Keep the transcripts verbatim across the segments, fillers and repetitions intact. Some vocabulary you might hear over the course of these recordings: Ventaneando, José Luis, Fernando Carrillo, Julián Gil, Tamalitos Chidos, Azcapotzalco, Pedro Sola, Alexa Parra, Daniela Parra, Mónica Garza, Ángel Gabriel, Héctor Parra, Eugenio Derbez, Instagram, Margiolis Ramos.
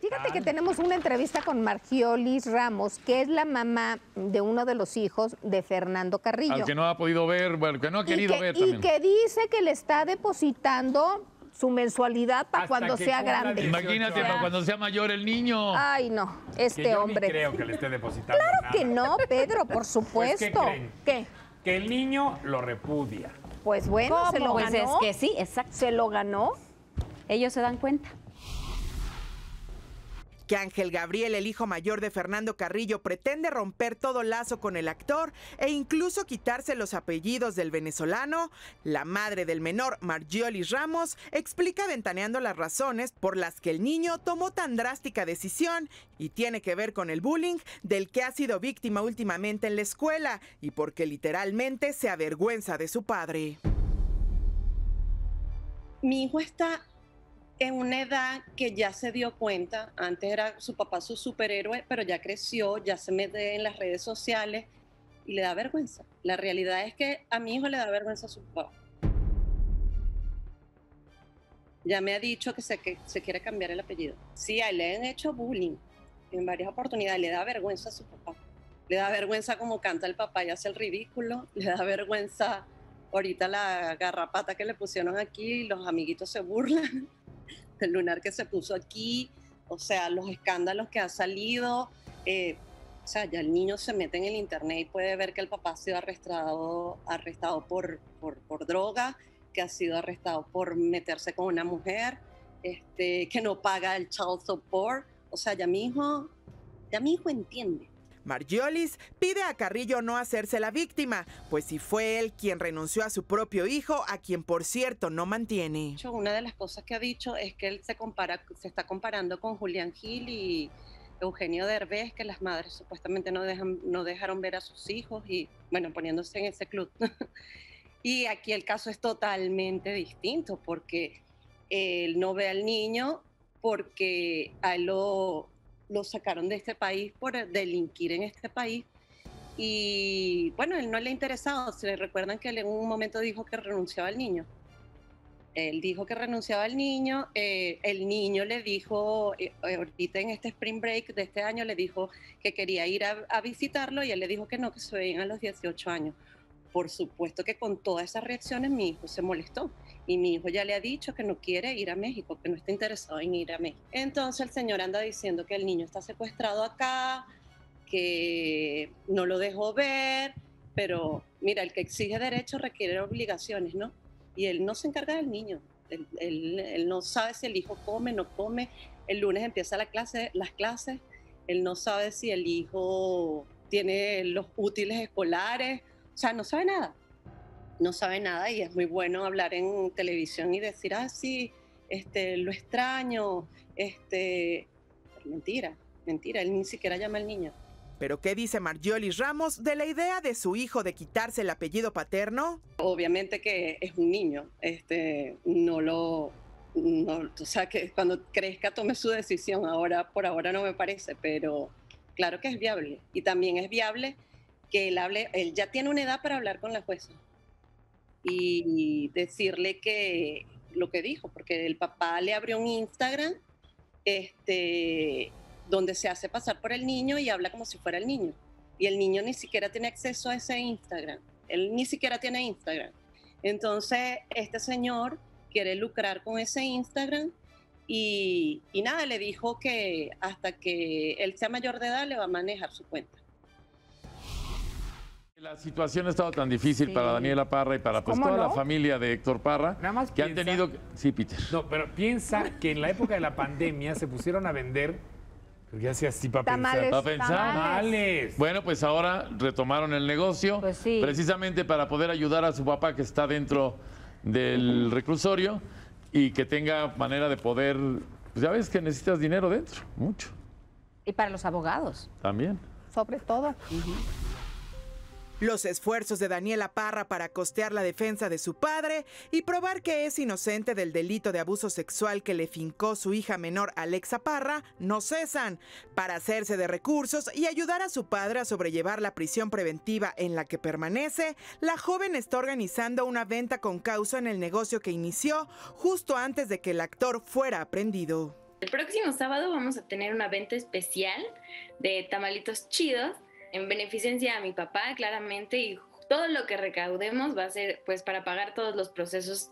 Fíjate que tenemos una entrevista con Margiolis Ramos, que es la mamá de uno de los hijos de Fernando Carrillo. Al que no ha podido ver, bueno, que no ha querido que, ver también. Y que dice que le está depositando su mensualidad para cuando sea grande. Imagínate, para cuando sea mayor el niño. Ay, no, este que yo hombre. Yo creo que le esté depositando. Claro nada. Que no, Pedro, por supuesto. Pues, ¿qué creen? ¿Qué? Que el niño lo repudia. Pues bueno, ¿cómo? Se lo ganó. Pues es que sí, exacto. Se lo ganó. Ellos se dan cuenta. Que Ángel Gabriel, el hijo mayor de Fernando Carrillo, pretende romper todo lazo con el actor e incluso quitarse los apellidos del venezolano, la madre del menor, Margiolis Ramos, explica Ventaneando las razones por las que el niño tomó tan drástica decisión y tiene que ver con el bullying del que ha sido víctima últimamente en la escuela y porque literalmente se avergüenza de su padre. Mi hijo está en una edad que ya se dio cuenta, antes era su papá su superhéroe, pero ya creció, ya se mete en las redes sociales y le da vergüenza. La realidad es que a mi hijo le da vergüenza a su papá. Ya me ha dicho que se, que se quiere cambiar el apellido. Sí, a él le han hecho bullying en varias oportunidades, le da vergüenza a su papá. Le da vergüenza como canta el papá y hace el ridículo, le da vergüenza ahorita la garrapata que le pusieron aquí, los amiguitos se burlan. El lunar que se puso aquí, o sea, los escándalos que ha salido, eh, o sea, ya el niño se mete en el internet y puede ver que el papá ha sido arrestado, arrestado por, por, por droga, que ha sido arrestado por meterse con una mujer, este, que no paga el child support, o sea, ya mi hijo, ya mi hijo entiende. Margiolis pide a Carrillo no hacerse la víctima, pues si fue él quien renunció a su propio hijo, a quien por cierto no mantiene. Una de las cosas que ha dicho es que él se compara, se está comparando con Julián Gil y Eugenio Derbez, que las madres supuestamente no, dejan, no dejaron ver a sus hijos y bueno, poniéndose en ese club. Y aquí el caso es totalmente distinto porque él no ve al niño porque a él lo... lo sacaron de este país por delinquir en este país y bueno, él no le ha interesado. Se le recuerdan que él en un momento dijo que renunciaba al niño. Él dijo que renunciaba al niño, eh, el niño le dijo, eh, ahorita en este spring break de este año le dijo que quería ir a, a visitarlo y él le dijo que no, que se veían a los dieciocho años. Por supuesto que con todas esas reacciones mi hijo se molestó y mi hijo ya le ha dicho que no quiere ir a México, que no está interesado en ir a México. Entonces el señor anda diciendo que el niño está secuestrado acá, que no lo dejó ver, pero mira, el que exige derechos requiere obligaciones, ¿no? Y él no se encarga del niño, él, él, él no sabe si el hijo come, no come, el lunes empieza la clase, las clases, él no sabe si el hijo tiene los útiles escolares. O sea, no sabe nada, no sabe nada y es muy bueno hablar en televisión y decir, ah, sí, este, lo extraño, este, mentira, mentira, él ni siquiera llama al niño. ¿Pero qué dice Margiolis Ramos de la idea de su hijo de quitarse el apellido paterno? Obviamente que es un niño, este, no lo, no, o sea, que cuando crezca tome su decisión, ahora, por ahora no me parece, pero claro que es viable y también es viable que él hable, él ya tiene una edad para hablar con la jueza y decirle que lo que dijo, porque el papá le abrió un Instagram este, donde se hace pasar por el niño y habla como si fuera el niño. Y el niño ni siquiera tiene acceso a ese Instagram, él ni siquiera tiene Instagram. Entonces este señor quiere lucrar con ese Instagram y, y nada, le dijo que hasta que él sea mayor de edad le va a manejar su cuenta. La situación ha estado tan difícil sí. para Daniela Parra y para pues, toda no? la familia de Héctor Parra Nada más que piensa, han tenido... Sí, Peter. No, pero piensa que en la época de la pandemia se pusieron a vender... Porque hacía así para pensar. Para pensar. Tamales. Bueno, pues ahora retomaron el negocio pues sí. precisamente para poder ayudar a su papá que está dentro del reclusorio y que tenga manera de poder... Pues ya ves que necesitas dinero dentro, mucho. Y para los abogados. También. Sobre todo. Uh-huh. Los esfuerzos de Daniela Parra para costear la defensa de su padre y probar que es inocente del delito de abuso sexual que le fincó su hija menor Alexa Parra no cesan. Para hacerse de recursos y ayudar a su padre a sobrellevar la prisión preventiva en la que permanece, la joven está organizando una venta con causa en el negocio que inició justo antes de que el actor fuera aprehendido. El próximo sábado vamos a tener una venta especial de tamalitos chidos en beneficencia a mi papá, claramente, y todo lo que recaudemos va a ser pues para pagar todos los procesos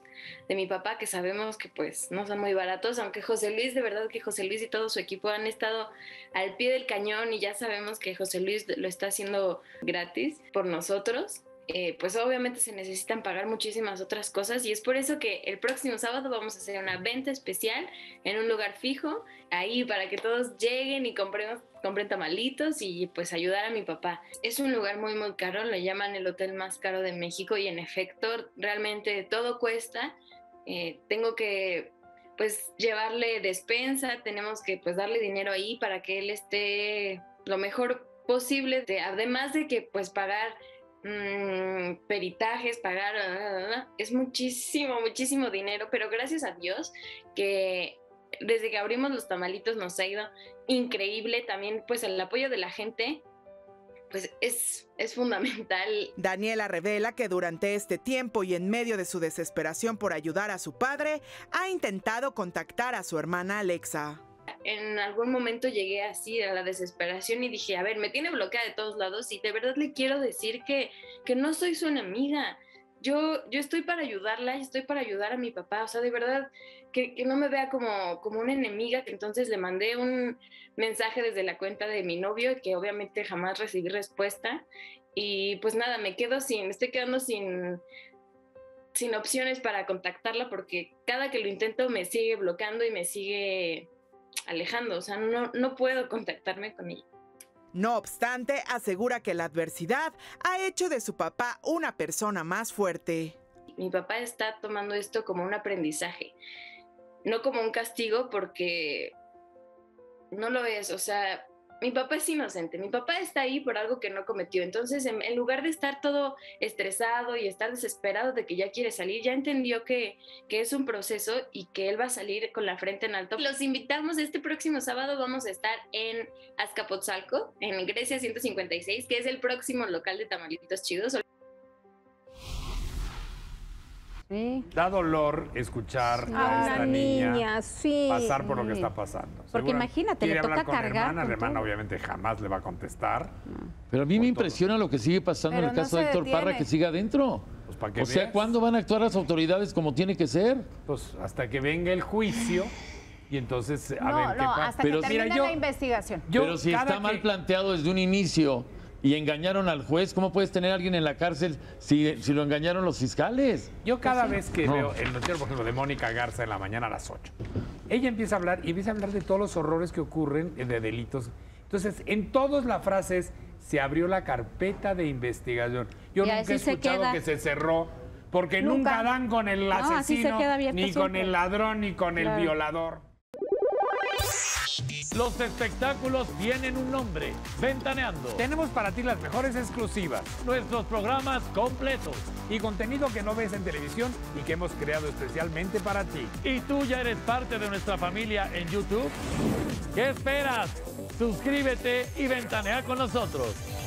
de mi papá, que sabemos que pues no son muy baratos, aunque José Luis, de verdad que José Luis y todo su equipo han estado al pie del cañón y ya sabemos que José Luis lo está haciendo gratis por nosotros. Eh, pues obviamente se necesitan pagar muchísimas otras cosas y es por eso que el próximo sábado vamos a hacer una venta especial en un lugar fijo, ahí para que todos lleguen y compremos, compren tamalitos y pues ayudar a mi papá. Es un lugar muy muy caro, le llaman el hotel más caro de México y en efecto realmente todo cuesta. Eh, tengo que pues llevarle despensa, tenemos que pues darle dinero ahí para que él esté lo mejor posible, además de que pues pagar Mm, peritajes, pagar, es muchísimo, muchísimo dinero, pero gracias a Dios que desde que abrimos los tamalitos nos ha ido increíble. También pues el apoyo de la gente pues es, es fundamental. Daniela revela que durante este tiempo y en medio de su desesperación por ayudar a su padre, ha intentado contactar a su hermana Alexa. En algún momento llegué así a la desesperación y dije, a ver, me tiene bloqueada de todos lados y de verdad le quiero decir que, que no soy su enemiga. Yo, yo estoy para ayudarla, estoy para ayudar a mi papá. O sea, de verdad, que, que no me vea como, como una enemiga. Entonces le mandé un mensaje desde la cuenta de mi novio que obviamente jamás recibí respuesta. Y pues nada, me quedo sin, me estoy quedando sin... sin opciones para contactarla porque cada que lo intento me sigue bloqueando y me sigue alejando, o sea, no, no puedo contactarme con ella. No obstante, asegura que la adversidad ha hecho de su papá una persona más fuerte. Mi papá está tomando esto como un aprendizaje, no como un castigo porque no lo es, o sea, mi papá es inocente, mi papá está ahí por algo que no cometió, entonces en, en lugar de estar todo estresado y estar desesperado de que ya quiere salir, ya entendió que, que es un proceso y que él va a salir con la frente en alto. Los invitamos, este próximo sábado vamos a estar en Azcapotzalco, en Grecia ciento cincuenta y seis, que es el próximo local de Tamalitos Chidos. Sí. Da dolor escuchar sí. a esta ah, niña, niña sí. pasar por lo que está pasando. Porque seguro, imagínate, le toca con cargar. Hermana, con la hermana obviamente jamás le va a contestar. No. Pero a mí me impresiona todo lo que sigue pasando. Pero en el no caso de Héctor detiene. Parra, que siga adentro. Pues, ¿para qué o veas? Sea, ¿cuándo van a actuar las autoridades como tiene que ser? Pues hasta que venga el juicio. Y entonces, a no, ver no, qué pasa. Hasta pero que termine mira, yo, la investigación. Yo, pero si está que... mal planteado desde un inicio y engañaron al juez, ¿cómo puedes tener a alguien en la cárcel si, si lo engañaron los fiscales? Yo cada pues, vez que no. veo el noticiero, por ejemplo, de Mónica Garza en la mañana a las ocho, ella empieza a hablar y empieza a hablar de todos los horrores que ocurren, de delitos. Entonces, en todos la frase es, se abrió la carpeta de investigación. Yo y nunca he escuchado que se cerró, porque nunca, nunca dan con el asesino, no, ni con el ladrón, ni con claro. el violador. Los espectáculos tienen un nombre, Ventaneando. Tenemos para ti las mejores exclusivas, nuestros programas completos y contenido que no ves en televisión y que hemos creado especialmente para ti. ¿Y tú ya eres parte de nuestra familia en YouTube? ¿Qué esperas? Suscríbete y ventanea con nosotros.